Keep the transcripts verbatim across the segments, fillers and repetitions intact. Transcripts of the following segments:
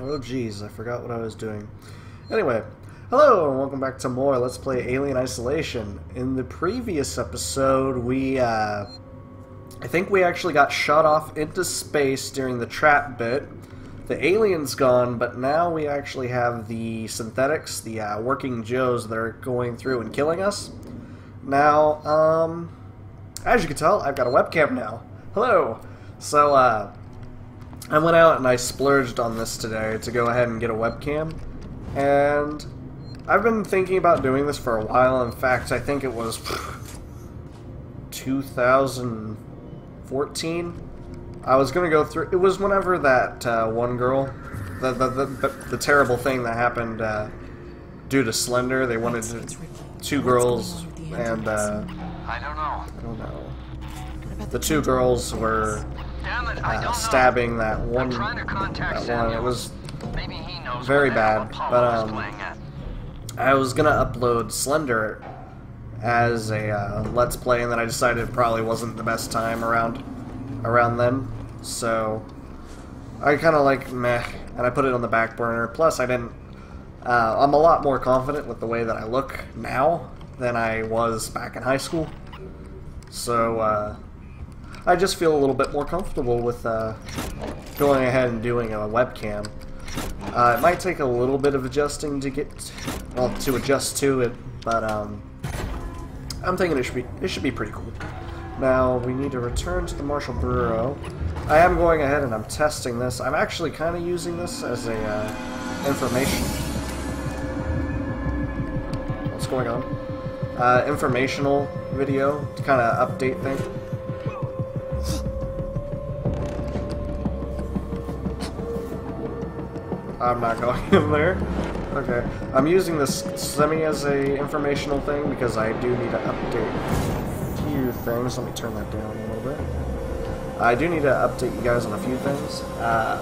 Oh geez, I forgot what I was doing. Anyway, hello and welcome back to more Let's Play Alien Isolation. In the previous episode, we, uh, I think we actually got shot off into space during the trap bit. The alien's gone, but now we actually have the synthetics, the uh, working Joes that are going through and killing us. Now, um, as you can tell, I've got a webcam now. Hello! So, uh, I went out and I splurged on this today to go ahead and get a webcam, and I've been thinking about doing this for a while. In fact, I think it was two thousand fourteen. I was gonna go through. It was whenever that uh, one girl, the the, the the the terrible thing that happened uh, due to Slender. They wanted it's, to, it's two girls, and uh, I don't know. I don't know. The two girls were. It, uh, stabbing that one, that one. It was Maybe he knows very bad, but um, I was gonna upload Slender as a uh, Let's Play, and then I decided it probably wasn't the best time around around then, so I kind of like meh, and I put it on the back burner. Plus, I didn't. Uh, I'm a lot more confident with the way that I look now than I was back in high school, so. Uh, I just feel a little bit more comfortable with uh, going ahead and doing a webcam. Uh, it might take a little bit of adjusting to get, well, to adjust to it, but um, I'm thinking it should be it should be pretty cool. Now we need to return to the Marshall Bureau. I am going ahead and I'm testing this. I'm actually kind of using this as a uh, information. What's going on? Uh, informational video to kind of update things. I'm not going in there. Okay. I'm using this semi as a informational thing because I do need to update a few things. Let me turn that down a little bit. I do need to update you guys on a few things. Uh,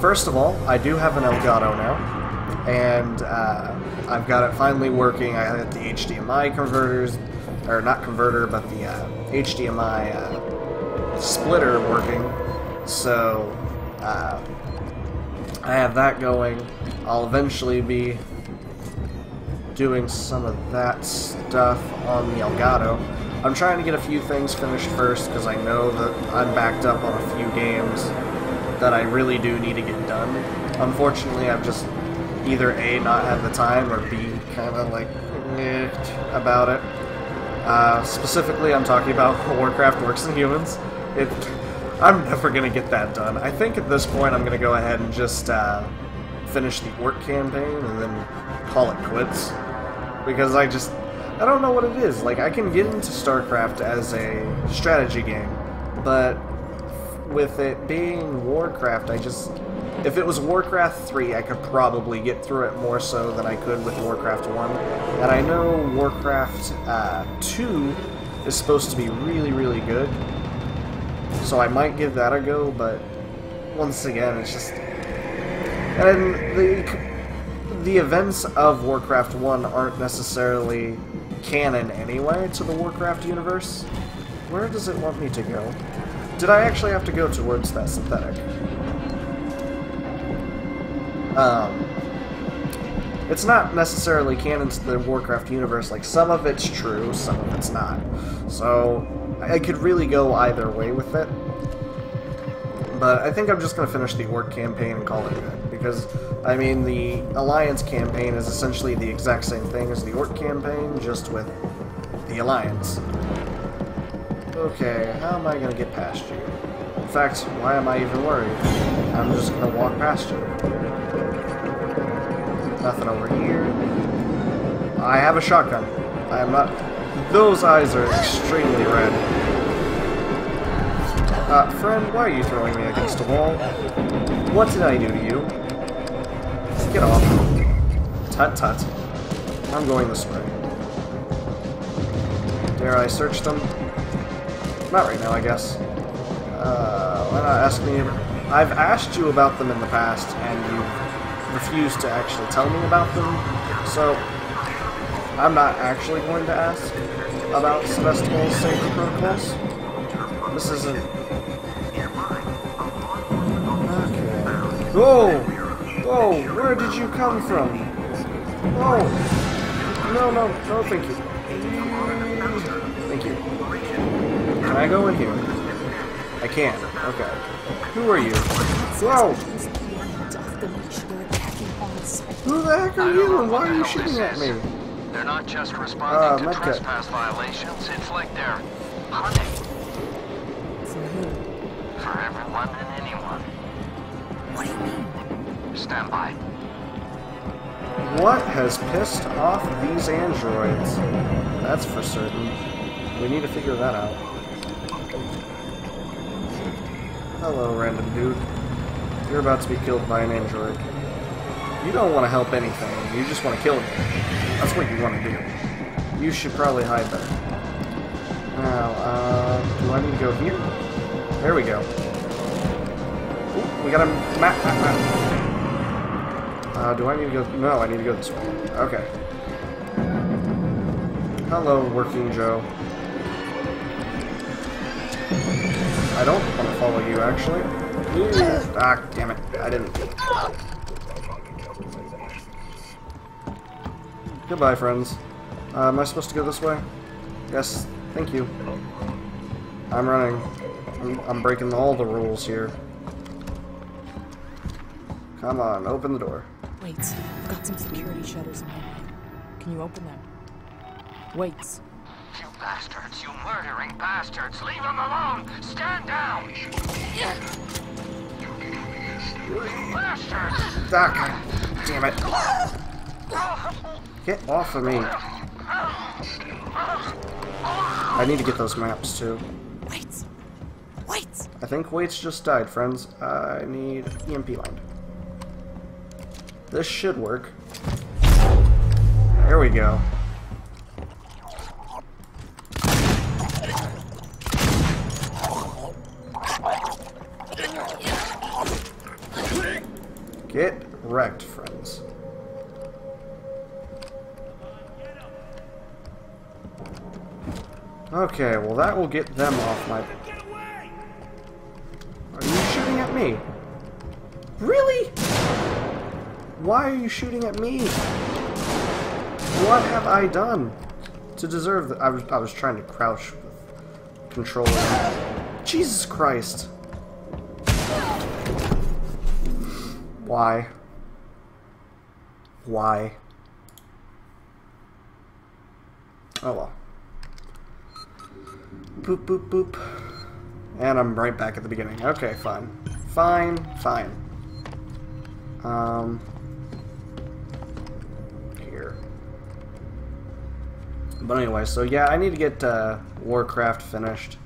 first of all, I do have an Elgato now, and uh, I've got it finally working. I had the H D M I converters, or not converter, but the uh, H D M I uh, splitter working. So. Uh, I have that going. I'll eventually be doing some of that stuff on the Elgato. I'm trying to get a few things finished first because I know that I'm backed up on a few games that I really do need to get done. Unfortunately, I've just either A, not had the time, or B, kind of like eh, about it. Uh, specifically, I'm talking about Warcraft Works and Humans. It. I'm never gonna get that done. I think at this point I'm gonna go ahead and just uh, finish the orc campaign and then call it quits, because I just I don't know what it is. Like, I can get into StarCraft as a strategy game, but with it being Warcraft, I just if it was Warcraft three, I could probably get through it more so than I could with Warcraft one. And I know Warcraft two is supposed to be really, really good. So I might give that a go, but once again, it's just... And the the events of Warcraft one aren't necessarily canon anyway to the Warcraft universe. Where does it want me to go? Did I actually have to go towards that synthetic? Um, it's not necessarily canon to the Warcraft universe. Like, some of it's true, some of it's not. So... I could really go either way with it, but I think I'm just going to finish the orc campaign and call it good, because, I mean, the Alliance campaign is essentially the exact same thing as the orc campaign, just with the Alliance. Okay, how am I going to get past you? In fact, why am I even worried? I'm just going to walk past you. Nothing over here. I have a shotgun. I am not... Those eyes are extremely red. Uh, friend, why are you throwing me against a wall? What did I do to you? Get off. Tut tut. I'm going this way. Dare I search them? Not right now, I guess. Uh, why not ask me? I've asked you about them in the past, and you refused to actually tell me about them, so... I'm not actually going to ask about Sevastopol's safety protocols. This isn't... Whoa! Whoa! Where did you come from? Oh! No, no, no, thank you. Thank you. Can I go in here? I can. Okay. Who are you? Whoa! Who the heck are you and why are you shooting at me? They're not just responding uh, to trespass cut. violations, it's like they're hunting. For who? For everyone and anyone. What do you mean? Stand by. What has pissed off these androids? That's for certain. We need to figure that out. Hello, random dude. You're about to be killed by an android. You don't want to help anything, you just want to kill me. That's what you want to do. You should probably hide that. Now, uh, do I need to go here? There we go. Ooh, we got a map, map, map. Uh, do I need to go? No, I need to go this way. Okay. Hello, Working Joe. I don't want to follow you, actually. Ooh. Ah, damn it. I didn't. Goodbye, friends. Uh, am I supposed to go this way? Yes, thank you. I'm running. I'm, I'm breaking all the rules here. Come on, open the door. Wait, I've got some security shutters in my mind. Can you open them? Wait. You bastards, you murdering bastards! Leave them alone! Stand down! Yeah. You bastards! Ah, God damn it. Get off of me. I need to get those maps, too. Wait. Wait. I think Waits just died, friends. I need E M P lined. This should work. There we go. Get wrecked, friends. Okay, well that will get them off my... Are you shooting at me? Really? Why are you shooting at me? What have I done to deserve that? I was, I was trying to crouch with controlling. Jesus Christ. Why? Why? Oh well. Boop, boop, boop. And I'm right back at the beginning. Okay, fine. Fine, fine. Um... Here. But anyway, so yeah, I need to get uh, Warcraft finished.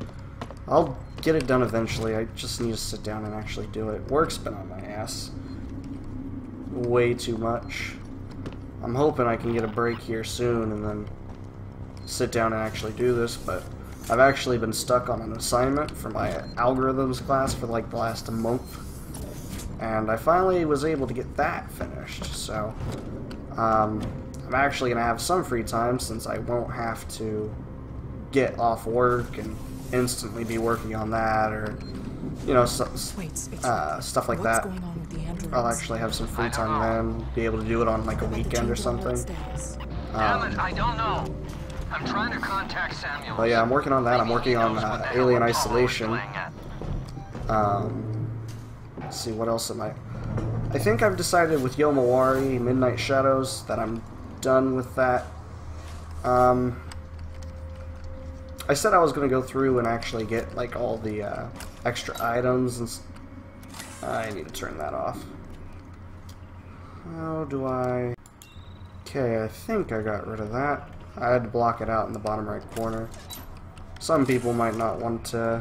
I'll get it done eventually. I just need to sit down and actually do it. Work's been on my ass. Way too much. I'm hoping I can get a break here soon and then sit down and actually do this, but... I've actually been stuck on an assignment for my algorithms class for like the last month, and I finally was able to get that finished, so um, I'm actually going to have some free time since I won't have to get off work and instantly be working on that or, you know, so, uh, stuff like that. I'll actually have some free time then, be able to do it on like a weekend or something. Um, I don't know. I'm trying to contact Samuels. Oh yeah, I'm working on that. I'm working on uh, Alien Isolation. Um, let's see, what else am I... I think I've decided with Yomawari Midnight Shadows that I'm done with that. Um, I said I was going to go through and actually get like all the uh, extra items. And uh, I need to turn that off. How do I... Okay, I think I got rid of that. I had to block it out in the bottom right corner. Some people might not want uh,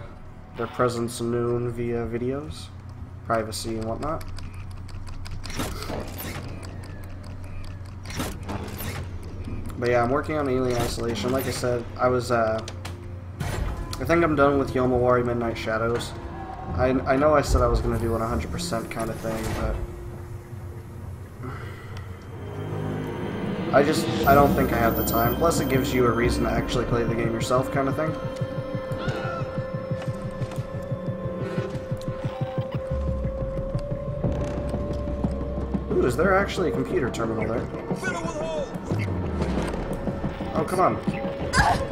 their presence known via videos, privacy and whatnot. But yeah, I'm working on Alien Isolation. Like I said, I was, uh, I think I'm done with Yomawari Midnight Shadows. I, I know I said I was going to do an one hundred percent kind of thing, but... I just, I don't think I have the time. Plus it gives you a reason to actually play the game yourself kind of thing. Ooh, is there actually a computer terminal there? Oh, come on.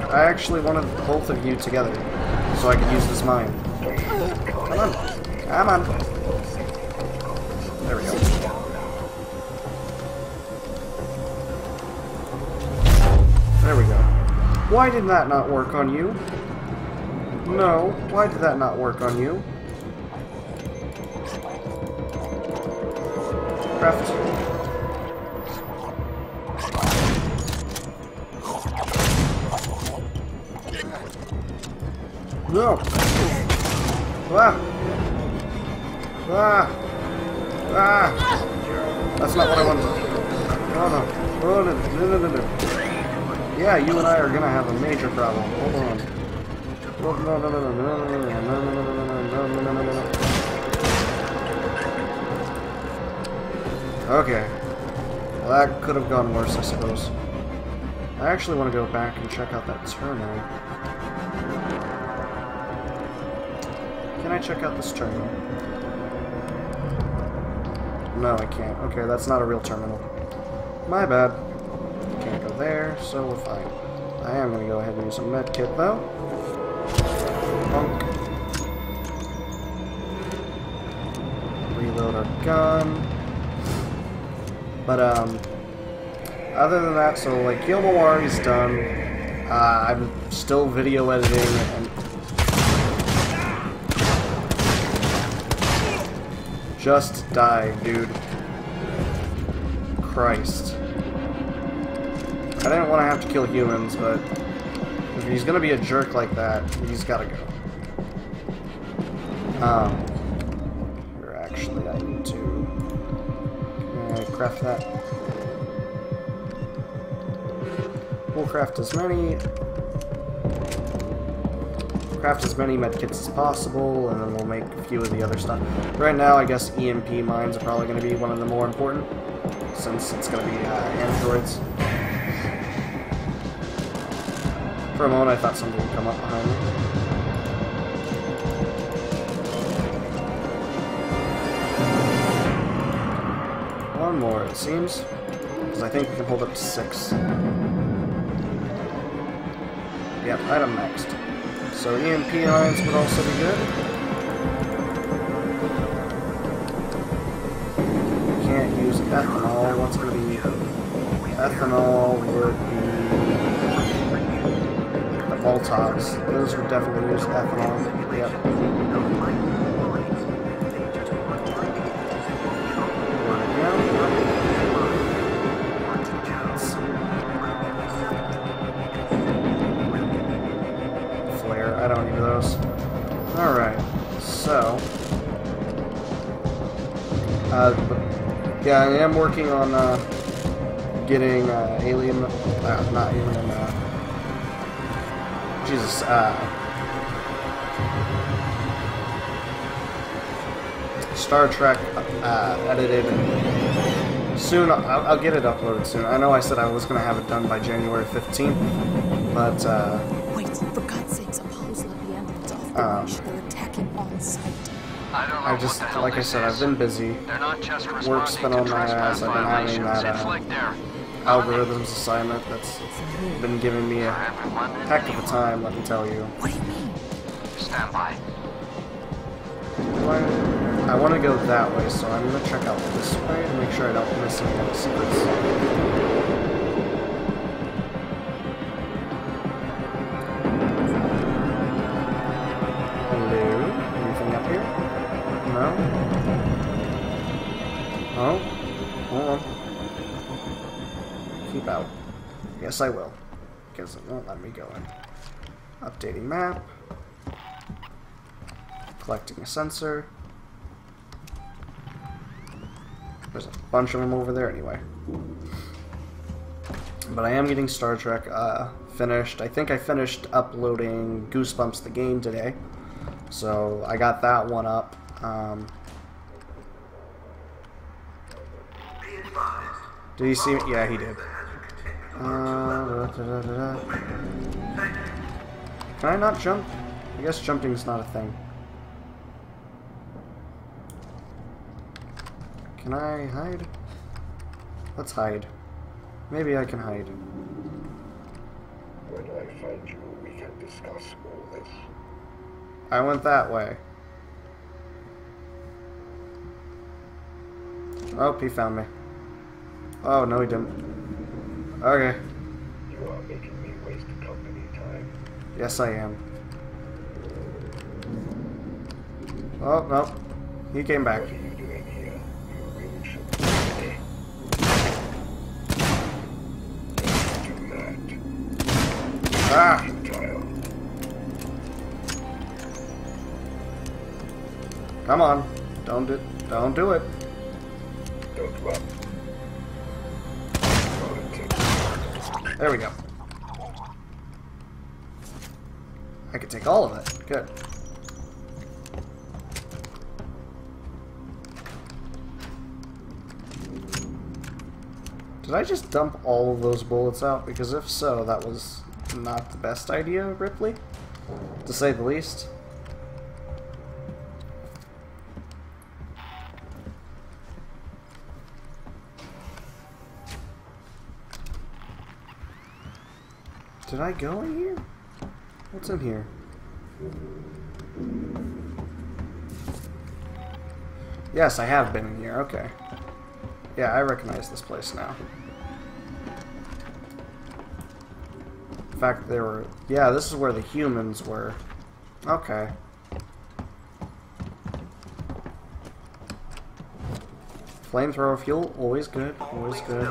I actually wanted both of you together, so I could use this mine. Come on. Come on. There we go. There we go. Why did that not work on you? No. Why did that not work on you? Craft. No! Ah! Ah! Ah! That's not what I wanted. No, no. Oh, no, no, no, no. Yeah, you and I are gonna have a major problem. Hold on. No, no, no, no, no, no, no, no, no, no, no, no, no, no. Okay. Well, that could have gone worse, I suppose. I actually want to go back and check out that terminal. Can I check out this terminal? No, I can't. Okay, that's not a real terminal. My bad. Can't go there, so we're fine. I am going to go ahead and use a med kit, though. Bonk. Reload our gun. But, um, other than that, so, like, Yomawari's done. Uh, I'm still video editing, and... Just die, dude. Christ. I didn't want to have to kill humans, but... If he's gonna be a jerk like that, he's gotta go. Um... Or actually, I need to... Craft that. We'll craft as many. Craft as many medkits as possible, and then we'll make a few of the other stuff. Right now, I guess E M P mines are probably going to be one of the more important, since it's going to be uh, androids. For a moment, I thought something would come up behind me. One more, it seems, because I think we can hold up to six. Yep, item next. So E M P mines would also be good. We can't use ethanol. What's going to be ethanol? Would be the Voltox. Those would definitely use ethanol. Yep. Yeah, I am working on uh, getting uh, Alien, uh, not Alien, uh, Jesus, uh, Star Trek uh, edited soon. I'll, I'll get it uploaded soon. I know I said I was going to have it done by January fifteenth, but... Uh, Wait, for God's sakes, Apollo's not the end of the operation. They're attacking on site. I, don't know I just, what the like I said, is. I've been busy. Not just work's been on my ass. I've been having that uh, algorithms assignment that's been giving me a heck of a time, let me tell you. What do you mean? Stand by. I, I want to go that way, so I'm going to check out this way and make sure I don't miss any other secrets. Hello? Anything up here? No? Oh? Hold on. Keep out. Yes, I will. Because it won't let me go in. Updating map. Collecting a sensor. There's a bunch of them over there anyway. But I am getting Star Trek uh, finished. I think I finished uploading Goosebumps the game today. So I got that one up. Um, did he see me? Yeah, he did. Uh, da, da, da, da, da. Can I not jump? I guess jumping's not a thing. Can I hide? Let's hide. Maybe I can hide. When I find you, we can discuss all this. I went that way. Oh, he found me. Oh, no he didn't. Okay. You are making me waste company time. Yes, I am. Oh, no. He came back. What are you doing here? You really shouldn't be ready. Don't do that. Ah! Come on. Don't do, don't do it. Don't run. There we go. I could take all of it. Good. Did I just dump all of those bullets out? Because if so, that was not the best idea, Ripley, to say the least. Did I go in here? What's in here? Yes, I have been in here. Okay. Yeah, I recognize this place now. In fact, there were... Yeah, this is where the humans were. Okay. Flamethrower fuel, always good, always good.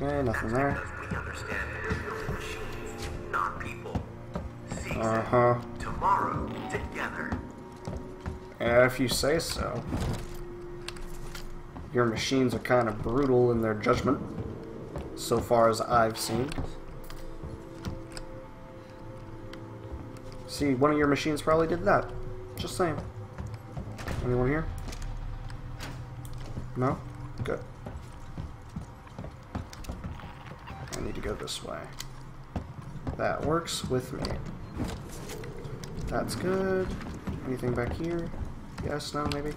Okay, nothing there. Uh-huh. Tomorrow, together. If you say so. Your machines are kind of brutal in their judgment, so far as I've seen. See, one of your machines probably did that. Just saying. Anyone here? No? Good. I need to go this way. That works with me. That's good. Anything back here? Yes, no, maybe.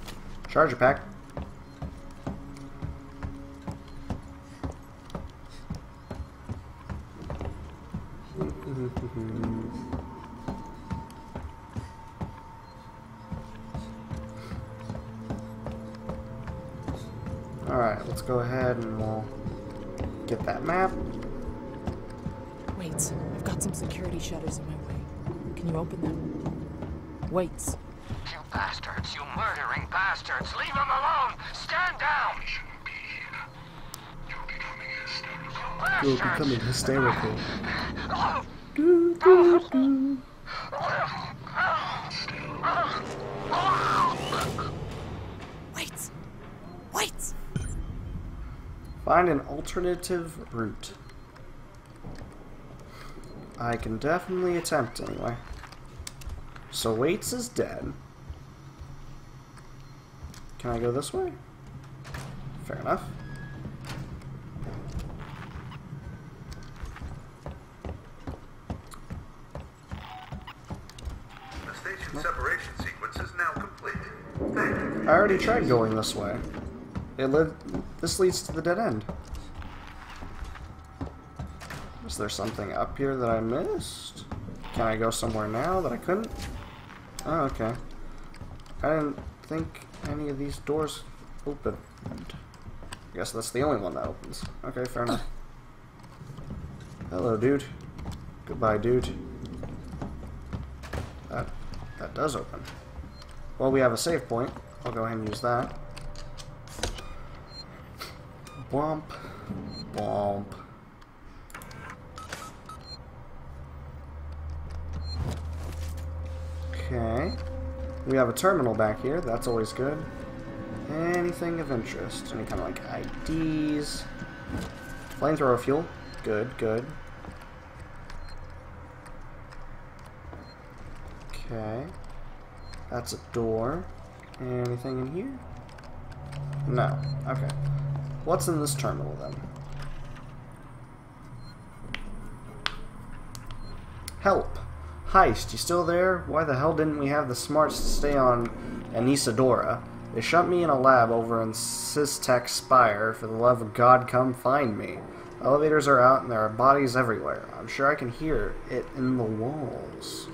Charger pack. Alright, let's go ahead and we'll get that map. Wait, I've got some security shutters in my way. Can you open them? Wait. You bastards, you murdering bastards! Leave them alone! Stand down! You shouldn't be here. You're becoming hysterical. You're becoming hysterical. Do, do, do. Wait! Wait! Find an alternative route. I can definitely attempt anyway. So Waits is dead. Can I go this way? Fair enough. The station nope. separation sequence is now complete. Thank you. I already tried going this way. It led. This leads to the dead end. Is there something up here that I missed? Can I go somewhere now that I couldn't? Oh, okay. I didn't think any of these doors opened. I guess that's the only one that opens. Okay, fair enough. Hello, dude. Goodbye, dude. That, that does open. Well, we have a save point. I'll go ahead and use that. Bump. Bump. Okay, we have a terminal back here, that's always good. Anything of interest, any kind of like I Ds. Flamethrower fuel, good, good. Okay, that's a door. Anything in here? No, okay. What's in this terminal then? Help! Heist, you still there? Why the hell didn't we have the smarts to stay on Anesidora? They shut me in a lab over in SysTech Spire. For the love of God, come find me. Elevators are out and there are bodies everywhere. I'm sure I can hear it in the walls.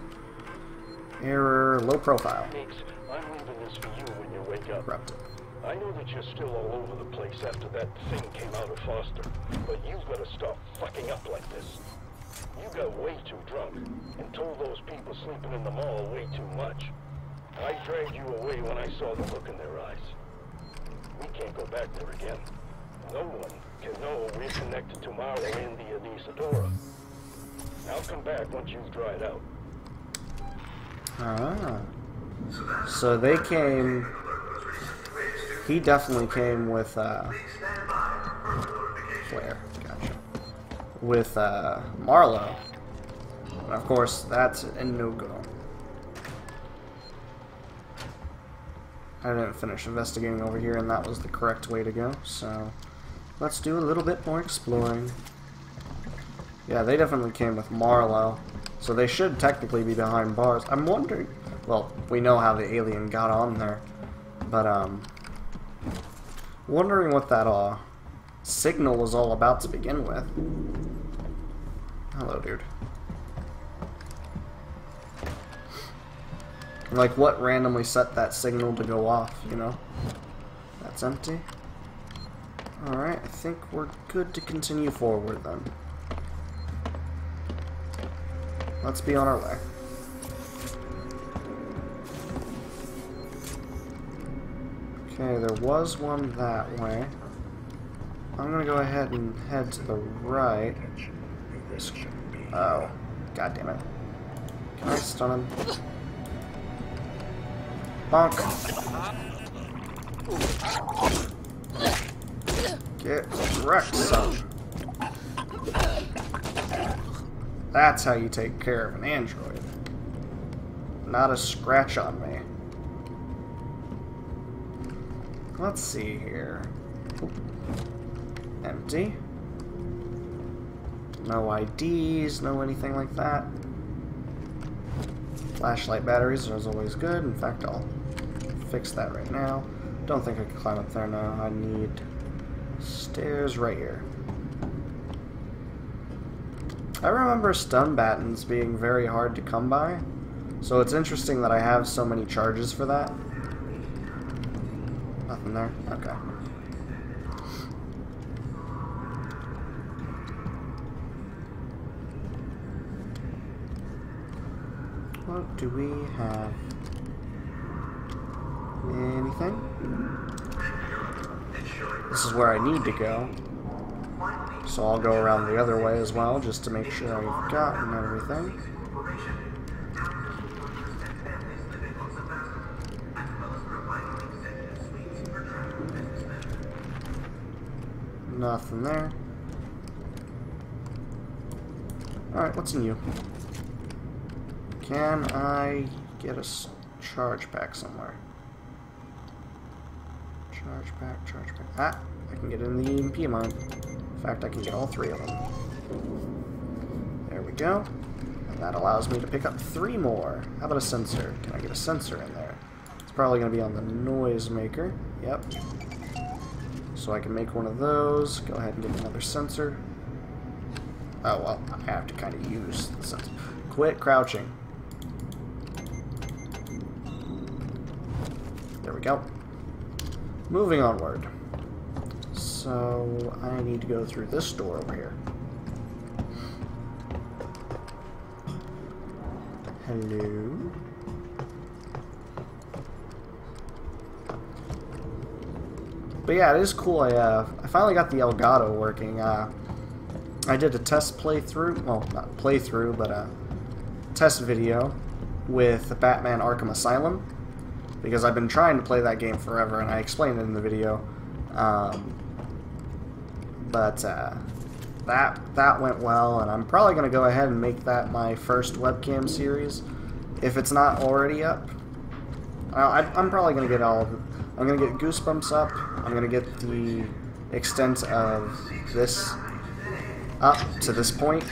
Error, low profile. Nix, I'm leaving this for you when you wake up. Corrupted. I know that you're still all over the place after that thing came out of Foster, but you've got to stop fucking up like this. You got way too drunk and told those people sleeping in the mall way too much. I dragged you away when I saw the look in their eyes. We can't go back there again. No one can know we're connected to Mara and the Anesidora. Now come back once you've dried out. Ah. So they came... He definitely came with, uh... Blair. Gotcha. With, uh, Marlo. And of course, that's a no-go. I didn't finish investigating over here, and that was the correct way to go, so... Let's do a little bit more exploring. Yeah, they definitely came with Marlo. So they should technically be behind bars. I'm wondering... Well, we know how the alien got on there. But, um... wondering what that, uh... signal was all about to begin with. Hello, dude. Like, what randomly set that signal to go off, you know? That's empty. Alright, I think we're good to continue forward, then. Let's be on our way. Okay, there was one that way. I'm gonna go ahead and head to the right. Oh, God damn it. Can I stun him? Bonk! Get wrecked, son. That's how you take care of an android. Not a scratch on me. Let's see here. Empty. No I Ds, no anything like that. Flashlight batteries are always good. In fact, I'll fix that right now. Don't think I can climb up there now. I need stairs right here. I remember stun batons being very hard to come by, so it's interesting that I have so many charges for that. Nothing there? Okay. What do we have? Anything? This is where I need to go. So I'll go around the other way as well, just to make sure I've gotten everything. Nothing there. Alright, what's in you? Can I get a charge back somewhere? Charge back, charge back. Ah! I can get in the E M P mine. In fact, I can get all three of them. There we go. And that allows me to pick up three more. How about a sensor? Can I get a sensor in there? It's probably going to be on the noise maker. Yep. So I can make one of those. Go ahead and get another sensor. Oh, well, I have to kind of use the sensor. Quit crouching. There we go. Moving onward. So, I need to go through this door over here. Hello? But yeah, it is cool. I, uh, I finally got the Elgato working. Uh, I did a test playthrough. Well, not playthrough, but a test video with the Batman Arkham Asylum. Because I've been trying to play that game forever, and I explained it in the video. Um... But uh, that that went well, and I'm probably going to go ahead and make that my first webcam series, if it's not already up. I, I'm probably going to get all of it. I'm going to get Goosebumps up. I'm going to get the extent of this up to this point.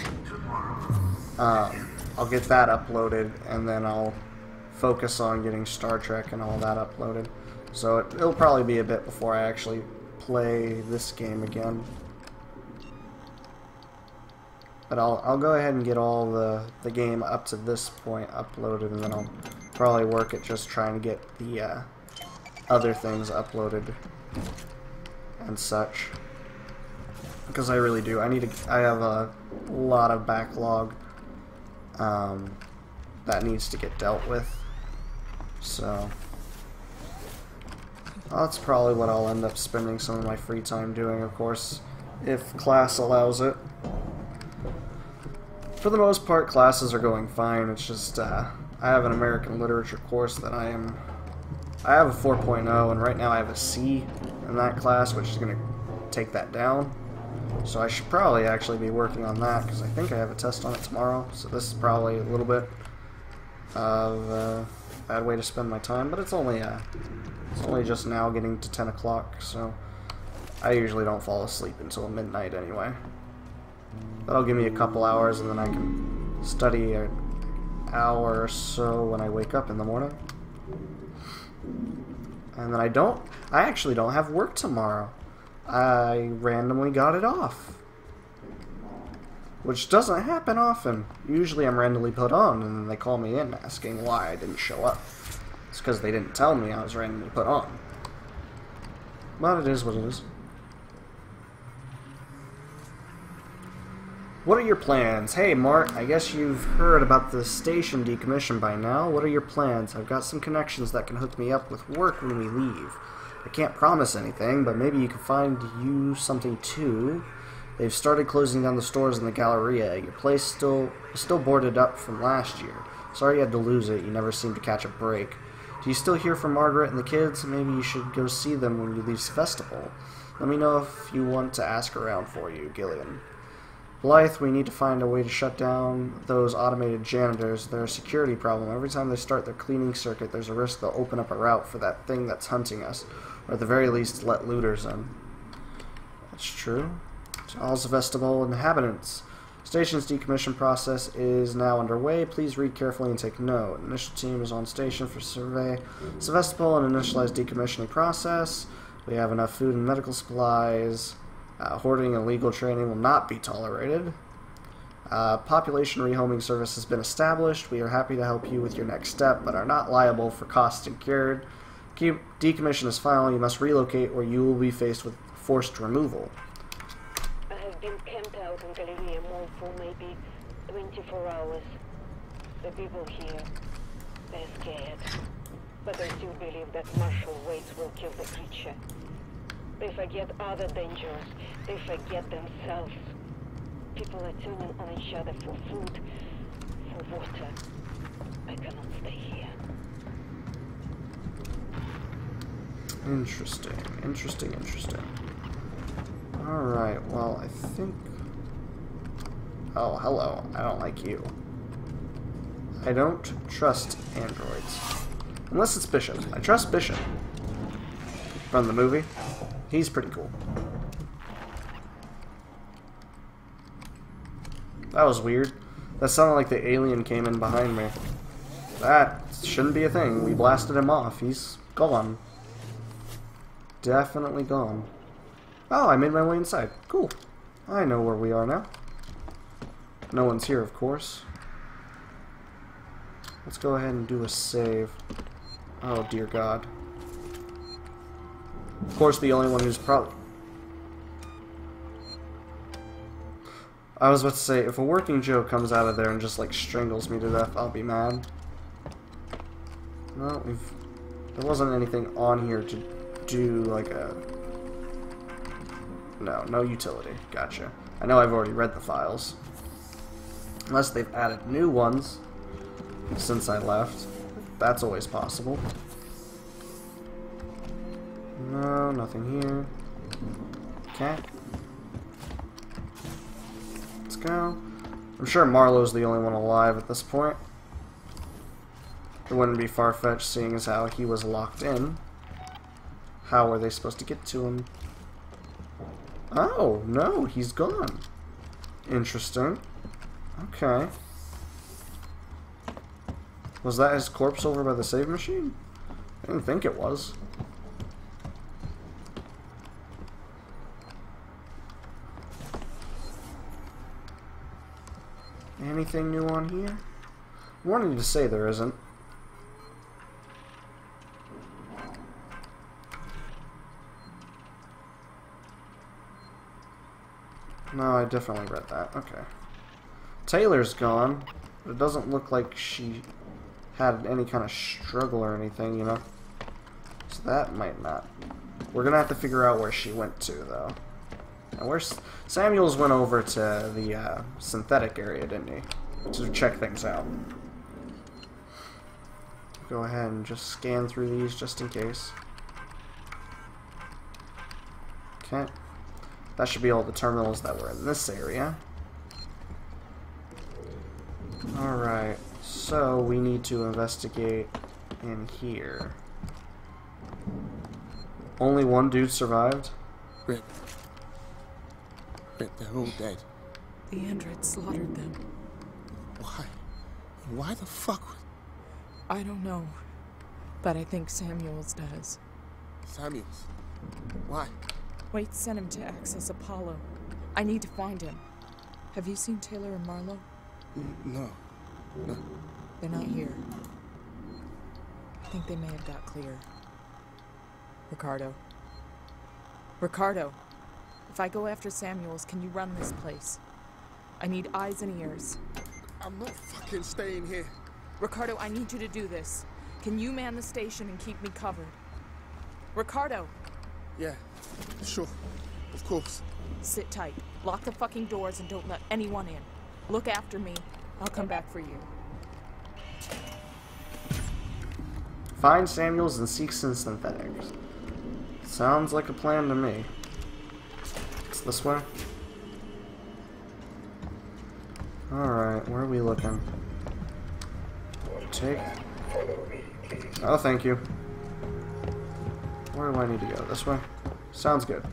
Um, I'll get that uploaded, and then I'll focus on getting Star Trek and all that uploaded. So it, it'll probably be a bit before I actually play this game again. But I'll, I'll go ahead and get all the, the game up to this point uploaded, and then I'll probably work at just trying to get the uh, other things uploaded and such. Because I really do. I need to. I have a lot of backlog um, that needs to get dealt with. So that's probably what I'll end up spending some of my free time doing, of course, if class allows it. For the most part, classes are going fine. It's just uh, I have an American literature course that I am. I have a four point oh, and right now I have a C in that class, which is going to take that down. So I should probably actually be working on that, because I think I have a test on it tomorrow. So this is probably a little bit of a bad way to spend my time, but it's only uh, it's only just now getting to ten o'clock, so I usually don't fall asleep until midnight anyway. That'll give me a couple hours, and then I can study an hour or so when I wake up in the morning. And then I don't, I actually don't have work tomorrow. I randomly got it off. Which doesn't happen often. Usually I'm randomly put on, and then they call me in asking why I didn't show up. It's because they didn't tell me I was randomly put on. But it is what it is. What are your plans? Hey, Mart, I guess you've heard about the station decommission by now. What are your plans? I've got some connections that can hook me up with work when we leave. I can't promise anything, but maybe you can find you something too. They've started closing down the stores in the Galleria. Your place still still boarded up from last year. Sorry you had to lose it. You never seemed to catch a break. Do you still hear from Margaret and the kids? Maybe you should go see them when you leave Sevastopol. Let me know if you want to ask around for you, Gillian. Blythe, we need to find a way to shut down those automated janitors. They're a security problem. Every time they start their cleaning circuit, there's a risk they'll open up a route for that thing that's hunting us, or at the very least, let looters in. That's true. To all Sevastopol inhabitants, station's decommission process is now underway. Please read carefully and take note. Initial team is on station for survey Sevastopol and initialize decommissioning process. We have enough food and medical supplies. Uh, hoarding and legal training will not be tolerated. Uh, population rehoming service has been established. We are happy to help you with your next step, but are not liable for costs incurred. Keep decommission is final. You must relocate, or you will be faced with forced removal. I have been camped out in Galleria Mall for maybe twenty-four hours. The people here, they're scared. But I still believe that Marshall Waits will kill the creature. They forget other dangers. They forget themselves. People are turning on each other for food, for water. I cannot stay here. Interesting, interesting, interesting. Alright, well, I think... Oh, hello. I don't like you. I don't trust androids. Unless it's Bishop. I trust Bishop. From the movie. He's pretty cool. That was weird. That sounded like the alien came in behind me. That shouldn't be a thing. We blasted him off. He's gone. Definitely gone. Oh, I made my way inside. Cool. I know where we are now. No one's here, of course. Let's go ahead and do a save. Oh, dear God. Of course, the only one who's probably... I was about to say, if a working Joe comes out of there and just, like, strangles me to death, I'll be mad. Well, we've... There wasn't anything on here to do, like, a... No, no utility. Gotcha. I know I've already read the files. Unless they've added new ones since I left. That's always possible. No, nothing here. Okay. Let's go. I'm sure Marlowe's the only one alive at this point. It wouldn't be far-fetched seeing as how he was locked in. How are they supposed to get to him? Oh, no, he's gone. Interesting. Okay. Was that his corpse over by the save machine? I didn't think it was. Anything new on here? I wanted to say there isn't. No, I definitely read that. Okay. Taylor's gone. It doesn't look like she had any kind of struggle or anything, you know? So that might not. We're going to have to figure out where she went to, though. Now, where's... Samuels went over to the uh, synthetic area, didn't he? To check things out. Go ahead and just scan through these just in case. Okay. That should be all the terminals that were in this area. Alright, so we need to investigate in here. Only one dude survived? Rip. Rip, they're all dead. The android slaughtered them. Why? Why the fuck? I don't know, but I think Samuels does. Samuels? Why? Wait sent him to access Apollo. I need to find him. Have you seen Taylor and Marlowe? No. No. They're not here. I think they may have got clear. Ricardo. Ricardo! If I go after Samuels, can you run this place? I need eyes and ears. I'm not fucking staying here. Ricardo, I need you to do this. Can you man the station and keep me covered? Ricardo! Yeah, sure. Of course. Sit tight. Lock the fucking doors and don't let anyone in. Look after me. I'll come back for you. Find Samuels and seek synthetics. Sounds like a plan to me. It's this way. Alright, where are we looking? Take. Oh, thank you. Where do I need to go? This way? Sounds good.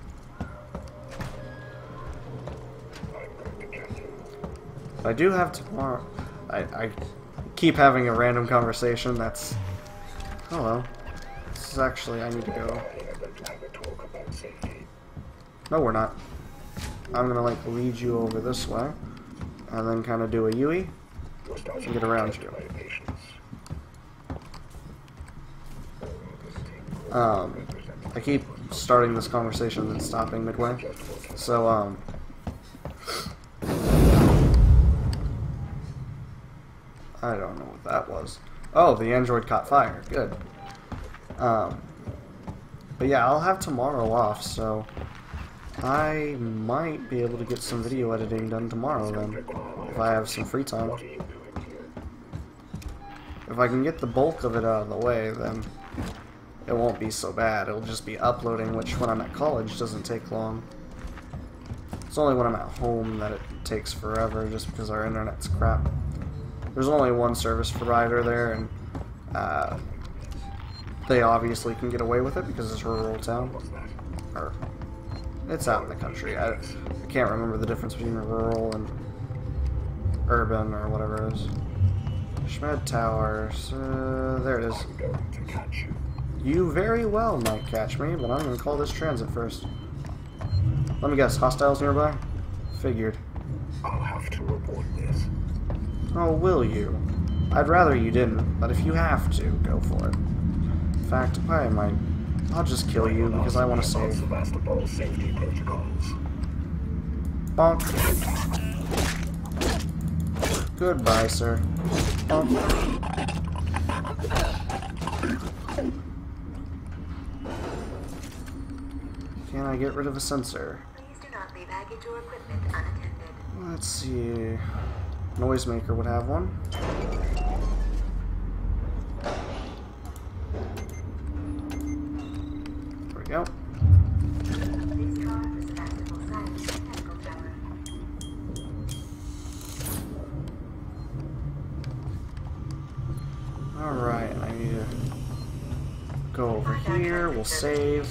I do have tomorrow. I, I keep having a random conversation that's... Hello. This is actually... I need to go... No, we're not. I'm gonna, like, lead you over this way. And then kind of do a Yui. And get around you. Um... I keep starting this conversation and stopping midway. So, um... I don't know what that was. Oh, the android caught fire. Good. Um, but yeah, I'll have tomorrow off, so... I might be able to get some video editing done tomorrow, then. If I have some free time. If I can get the bulk of it out of the way, then... It won't be so bad. It'll just be uploading, which when I'm at college doesn't take long. It's only when I'm at home that it takes forever, just because our internet's crap. There's only one service provider there, and uh, they obviously can get away with it because it's a rural town. Or, it's out in the country. I, I can't remember the difference between rural and urban or whatever it is. Schmidt Towers. Uh, there it is. I'm going to catch you. You very well might catch me, but I'm going to call this transit first. Let me guess, hostiles nearby? Figured. I'll have to report this. Oh, will you? I'd rather you didn't, but if you have to, go for it. In fact, I might. I'll just kill you because I want to save. Sevastopol safety protocols. Bonk. Goodbye, sir. Bonk. Can I get rid of a sensor? Please do not leave baggage or equipment unattended. Let's see. Noisemaker would have one. There we go. Please call the Sevastopol Science and Technical Tower. Alright, I need to go over here. We'll save.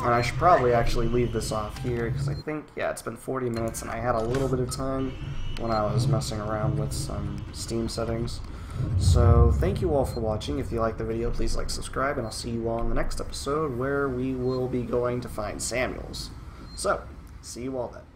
And I should probably actually leave this off here, because I think, yeah, it's been forty minutes, and I had a little bit of time when I was messing around with some Steam settings. So thank you all for watching. If you like the video, please like, subscribe, and I'll see you all in the next episode where we will be going to find Samuels. So see you all then.